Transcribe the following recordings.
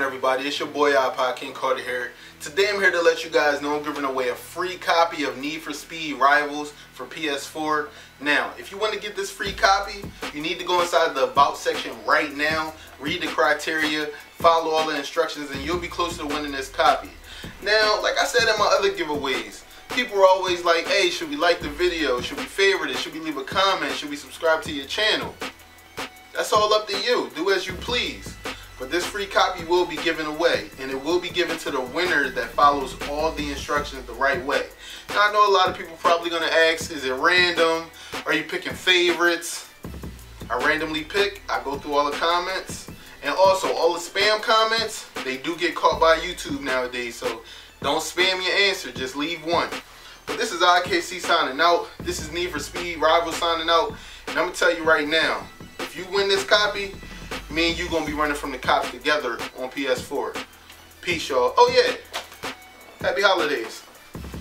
going, everybody? It's your boy iPodKingCarter here. Today I'm here to let you guys know I'm giving away a free copy of Need for Speed Rivals for PS4. Now, if you want to get this free copy, you need to go inside the About section right now, read the criteria, follow all the instructions, and you'll be close to winning this copy. Now, like I said in my other giveaways, people are always like, hey, should we like the video? Should we favorite it? Should we leave a comment? Should we subscribe to your channel? That's all up to you. Do as you please. But this free copy will be given away, and it will be given to the winner that follows all the instructions the right way. Now, I know a lot of people probably going to ask, is it random? Are you picking favorites? I randomly pick. I go through all the comments. And also, all the spam comments, they do get caught by YouTube nowadays, so don't spam your answer. Just leave one. But this is IKC signing out. This is Need for Speed Rivals signing out. And I'm going to tell you right now, if you win this copy, me and you gonna be running from the cops together on PS4. Peace, y'all. Oh yeah, happy holidays.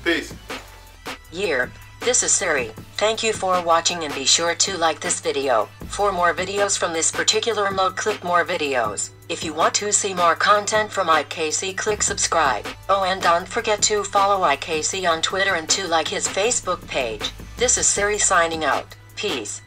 Peace. Yeah, this is Siri. Thank you for watching and be sure to like this video. For more videos from this particular mode, click more videos. If you want to see more content from IKC, click subscribe. Oh, and don't forget to follow IKC on Twitter and to like his Facebook page. This is Siri signing out. Peace.